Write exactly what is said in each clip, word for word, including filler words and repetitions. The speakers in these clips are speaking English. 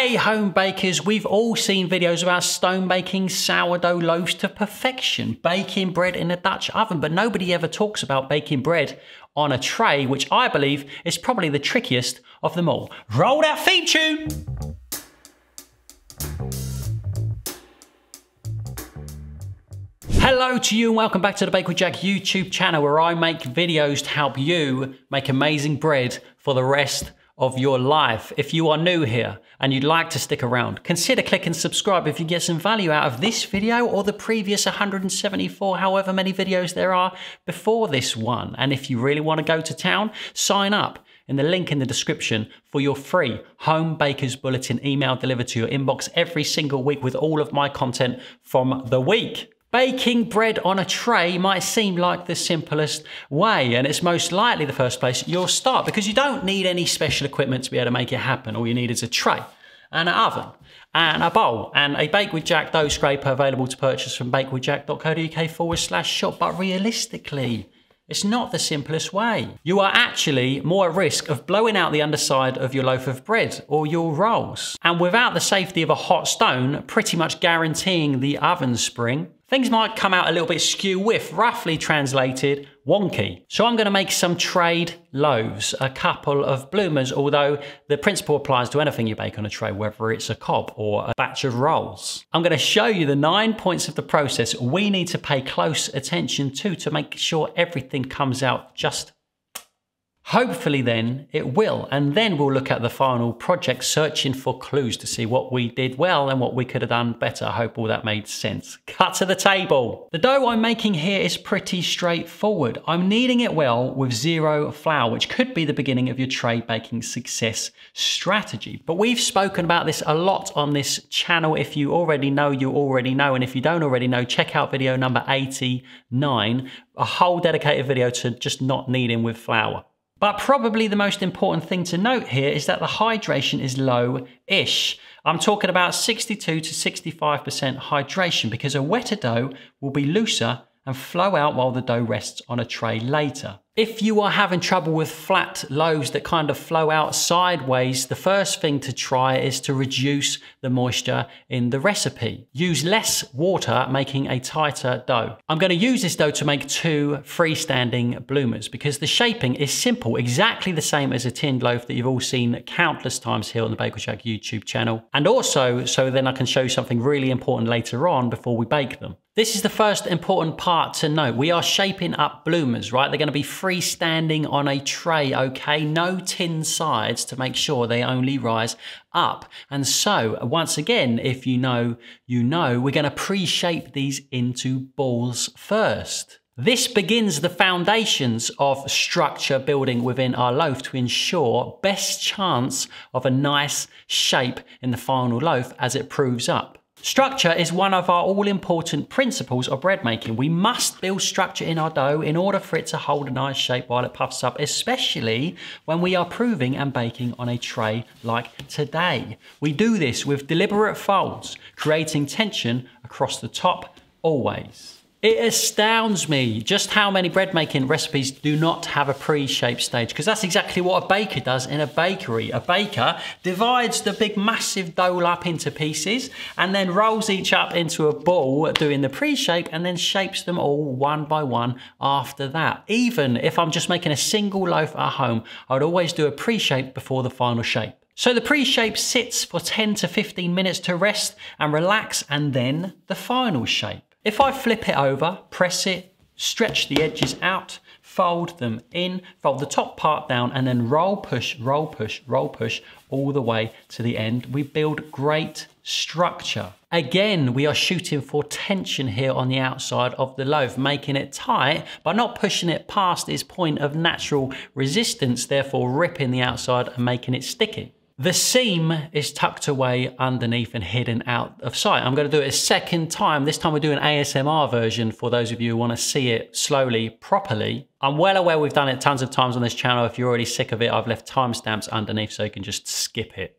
Hey home bakers, we've all seen videos about stone baking sourdough loaves to perfection, baking bread in a Dutch oven, but nobody ever talks about baking bread on a tray, which I believe is probably the trickiest of them all. Roll that theme tune! Hello to you and welcome back to the Bake with Jack YouTube channel, where I make videos to help you make amazing bread for the rest of your life. If you are new here and you'd like to stick around, consider clicking subscribe if you get some value out of this video or the previous one hundred seventy-four, however many videos there are before this one. And if you really want to go to town, sign up in the link in the description for your free Home Baker's Bulletin email delivered to your inbox every single week with all of my content from the week. Baking bread on a tray might seem like the simplest way, and it's most likely the first place you'll start because you don't need any special equipment to be able to make it happen. All you need is a tray and an oven and a bowl and a Bake with Jack dough scraper available to purchase from bakewithjack.co.uk forward slash shop. But realistically, it's not the simplest way. You are actually more at risk of blowing out the underside of your loaf of bread or your rolls. And without the safety of a hot stone, pretty much guaranteeing the oven spring, things might come out a little bit skew-whiff, roughly translated, wonky. So I'm gonna make some trayed loaves, a couple of bloomers, although the principle applies to anything you bake on a tray, whether it's a cob or a batch of rolls. I'm gonna show you the nine points of the process we need to pay close attention to to make sure everything comes out just hopefully then it will, and then we'll look at the final project, searching for clues to see what we did well and what we could have done better. I hope all that made sense. Cut to the table. The dough I'm making here is pretty straightforward. I'm kneading it well with zero flour, which could be the beginning of your tray baking success strategy. But we've spoken about this a lot on this channel. If you already know, you already know. And if you don't already know, check out video number eighty-nine, a whole dedicated video to just not kneading with flour. But probably the most important thing to note here is that the hydration is low-ish. I'm talking about sixty-two to sixty-five percent hydration, because a wetter dough will be looser and flow out while the dough rests on a tray later. If you are having trouble with flat loaves that kind of flow out sideways, the first thing to try is to reduce the moisture in the recipe. Use less water, making a tighter dough. I'm going to use this dough to make two freestanding bloomers because the shaping is simple, exactly the same as a tinned loaf that you've all seen countless times here on the Bake with Jack YouTube channel. And also, so then I can show you something really important later on before we bake them. This is the first important part to note. We are shaping up bloomers, right? They're going to be free standing on a tray, okay? No tin sides, to make sure they only rise up. And so, once again, if you know, you know, we're going to pre-shape these into balls first. This begins the foundations of structure building within our loaf to ensure best chance of a nice shape in the final loaf as it proves up. Structure is one of our all-important principles of bread making. We must build structure in our dough in order for it to hold a nice shape while it puffs up, especially when we are proving and baking on a tray like today. We do this with deliberate folds, creating tension across the top always. It astounds me just how many bread making recipes do not have a pre-shaped stage, because that's exactly what a baker does in a bakery. A baker divides the big massive dough up into pieces and then rolls each up into a ball, doing the pre-shape, and then shapes them all one by one after that. Even if I'm just making a single loaf at home, I would always do a pre-shape before the final shape. So the pre-shape sits for ten to fifteen minutes to rest and relax, and then the final shape. If I flip it over, press it, stretch the edges out, fold them in, fold the top part down, and then roll, push, roll, push, roll, push, all the way to the end. We build great structure. Again, we are shooting for tension here on the outside of the loaf, making it tight, but not pushing it past its point of natural resistance, therefore ripping the outside and making it sticky. The seam is tucked away underneath and hidden out of sight. I'm gonna do it a second time. This time we're doing an A S M R version for those of you who wanna see it slowly, properly. I'm well aware we've done it tons of times on this channel. If you're already sick of it, I've left timestamps underneath so you can just skip it.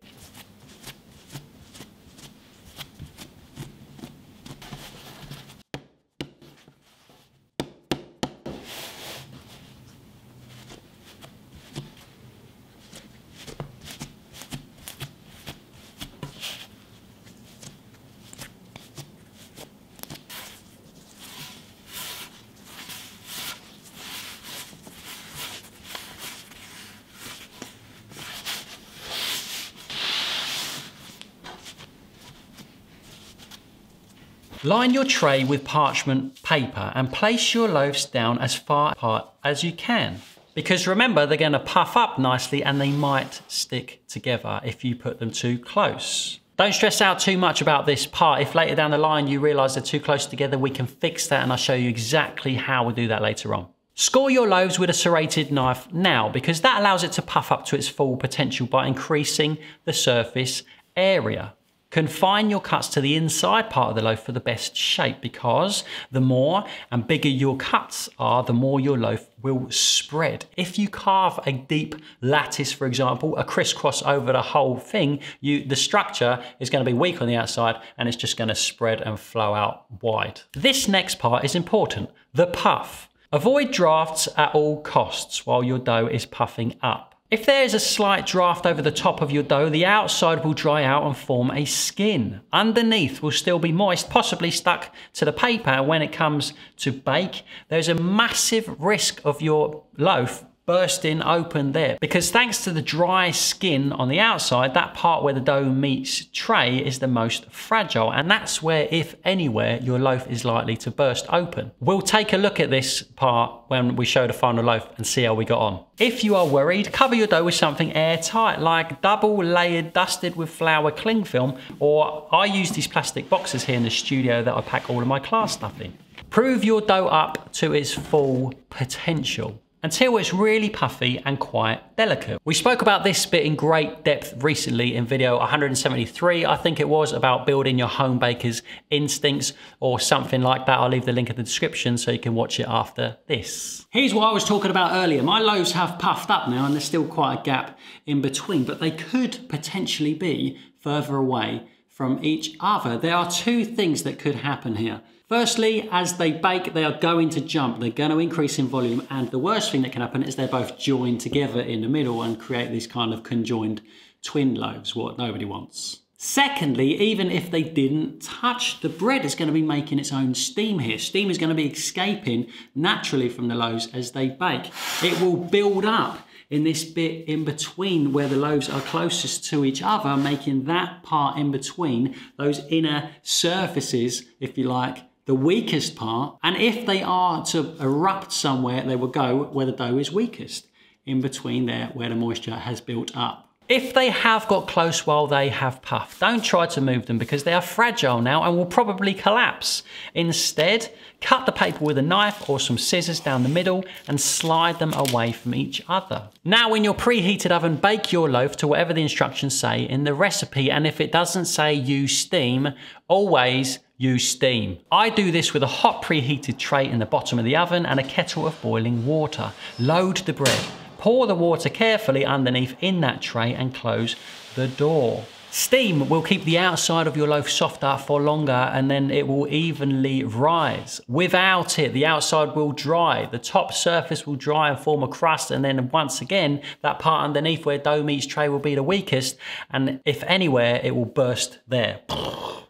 Line your tray with parchment paper and place your loaves down as far apart as you can. Because remember, they're going to puff up nicely and they might stick together if you put them too close. Don't stress out too much about this part. If later down the line you realise they're too close together, we can fix that and I'll show you exactly how we do that later on. Score your loaves with a serrated knife now, because that allows it to puff up to its full potential by increasing the surface area. Confine your cuts to the inside part of the loaf for the best shape, because the more and bigger your cuts are, the more your loaf will spread. If you carve a deep lattice, for example, a crisscross over the whole thing, you, the structure is going to be weak on the outside and it's just going to spread and flow out wide. This next part is important, the puff. Avoid drafts at all costs while your dough is puffing up. If there is a slight draft over the top of your dough, the outside will dry out and form a skin. Underneath will still be moist, possibly stuck to the paper. When it comes to bake, there's a massive risk of your loaf bursting open there, because thanks to the dry skin on the outside, that part where the dough meets tray is the most fragile, and that's where, if anywhere, your loaf is likely to burst open. We'll take a look at this part when we show the final loaf and see how we got on. If you are worried, cover your dough with something airtight, like double layered dusted with flour cling film, or I use these plastic boxes here in the studio that I pack all of my class stuff in. Prove your dough up to its full potential until it's really puffy and quite delicate. We spoke about this bit in great depth recently in video one hundred seventy-three, I think it was, about building your home baker's instincts or something like that. I'll leave the link in the description so you can watch it after this. Here's what I was talking about earlier. My loaves have puffed up now and there's still quite a gap in between, but they could potentially be further away from each other. There are two things that could happen here. Firstly, as they bake, they are going to jump. They're going to increase in volume, and the worst thing that can happen is they're both joined together in the middle and create these kind of conjoined twin loaves, what nobody wants. Secondly, even if they didn't touch, the bread is going to be making its own steam here. Steam is going to be escaping naturally from the loaves as they bake. It will build up in this bit in between where the loaves are closest to each other, making that part in between, those inner surfaces, if you like, the weakest part, and if they are to erupt somewhere, they will go where the dough is weakest, in between there where the moisture has built up. If they have got close while they have puffed, don't try to move them because they are fragile now and will probably collapse. Instead, cut the paper with a knife or some scissors down the middle and slide them away from each other. Now in your preheated oven, bake your loaf to whatever the instructions say in the recipe, and if it doesn't say use steam, always use steam. I do this with a hot preheated tray in the bottom of the oven and a kettle of boiling water. Load the bread. Pour the water carefully underneath in that tray and close the door. Steam will keep the outside of your loaf softer for longer and then it will evenly rise. Without it, the outside will dry, the top surface will dry and form a crust, and then once again, that part underneath where dough meets tray will be the weakest, and if anywhere, it will burst there.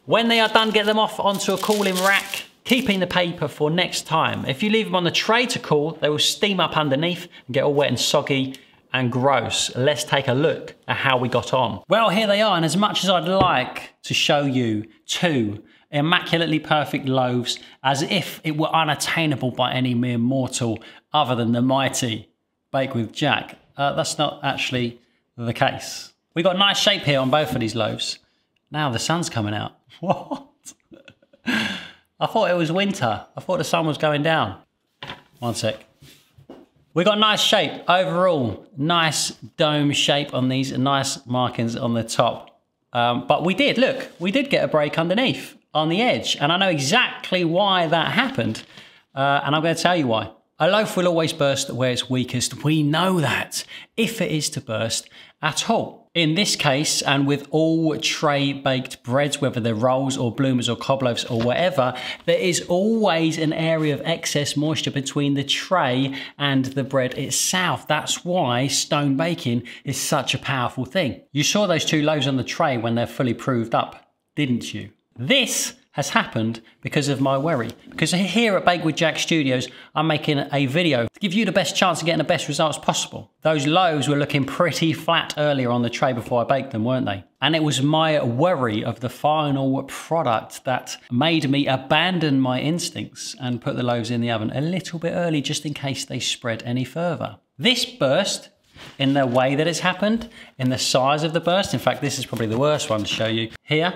When they are done, get them off onto a cooling rack, keeping the paper for next time. If you leave them on the tray to cool, they will steam up underneath and get all wet and soggy and gross. Let's take a look at how we got on. Well, here they are, and as much as I'd like to show you two immaculately perfect loaves as if it were unattainable by any mere mortal other than the mighty Bake with Jack, uh, that's not actually the case. We got a nice shape here on both of these loaves. Now the sun's coming out. What? I thought it was winter. I thought the sun was going down. One sec. We got nice shape overall. Nice dome shape on these, nice markings on the top. Um, but we did, look, we did get a break underneath on the edge. And I know exactly why that happened. Uh, and I'm going to tell you why. A loaf will always burst where it's weakest. We know that, if it is to burst at all. In this case, and with all tray baked breads, whether they're rolls or bloomers or cob loaves or whatever, there is always an area of excess moisture between the tray and the bread itself. That's why stone baking is such a powerful thing. You saw those two loaves on the tray when they're fully proved up, didn't you? This has happened because of my worry. Because here at Bake with Jack Studios, I'm making a video to give you the best chance of getting the best results possible. Those loaves were looking pretty flat earlier on the tray before I baked them, weren't they? And it was my worry of the final product that made me abandon my instincts and put the loaves in the oven a little bit early, just in case they spread any further. This burst, in the way that it's happened, in the size of the burst, in fact, this is probably the worst one to show you, here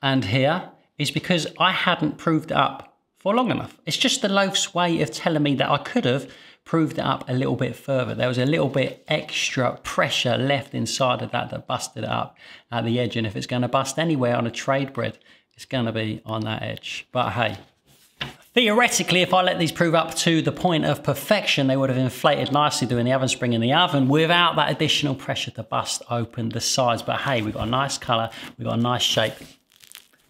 and here, is because I hadn't proved it up for long enough. It's just the loaf's way of telling me that I could have proved it up a little bit further. There was a little bit extra pressure left inside of that that busted it up at the edge, and if it's gonna bust anywhere on a trade bread, it's gonna be on that edge, but hey. Theoretically, if I let these prove up to the point of perfection, they would have inflated nicely doing the oven spring in the oven without that additional pressure to bust open the sides. But hey, we've got a nice color, we've got a nice shape,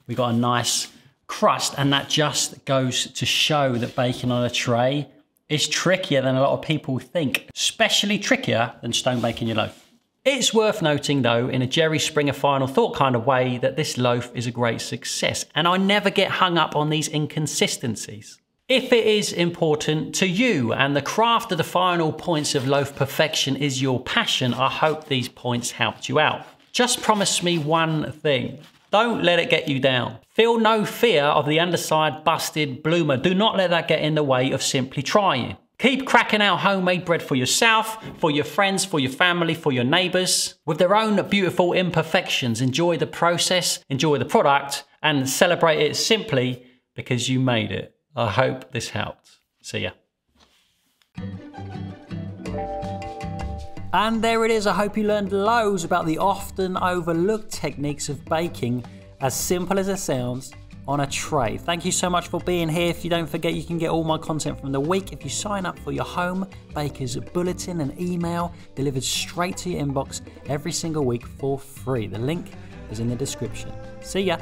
we've got a nice crust, and that just goes to show that baking on a tray is trickier than a lot of people think, especially trickier than stone baking your loaf. It's worth noting though, in a Jerry Springer final thought kind of way, that this loaf is a great success, and I never get hung up on these inconsistencies. If it is important to you and the craft of the final points of loaf perfection is your passion, I hope these points helped you out. Just promise me one thing. Don't let it get you down. Feel no fear of the underside busted bloomer. Do not let that get in the way of simply trying. Keep cracking out homemade bread for yourself, for your friends, for your family, for your neighbours, with their own beautiful imperfections. Enjoy the process, enjoy the product, and celebrate it simply because you made it. I hope this helped. See ya. And there it is. I hope you learned loads about the often overlooked techniques of baking, as simple as it sounds, on a tray. Thank you so much for being here. If you don't forget, you can get all my content from the week if you sign up for your Home Baker's Bulletin, an email delivered straight to your inbox every single week for free. The link is in the description. See ya.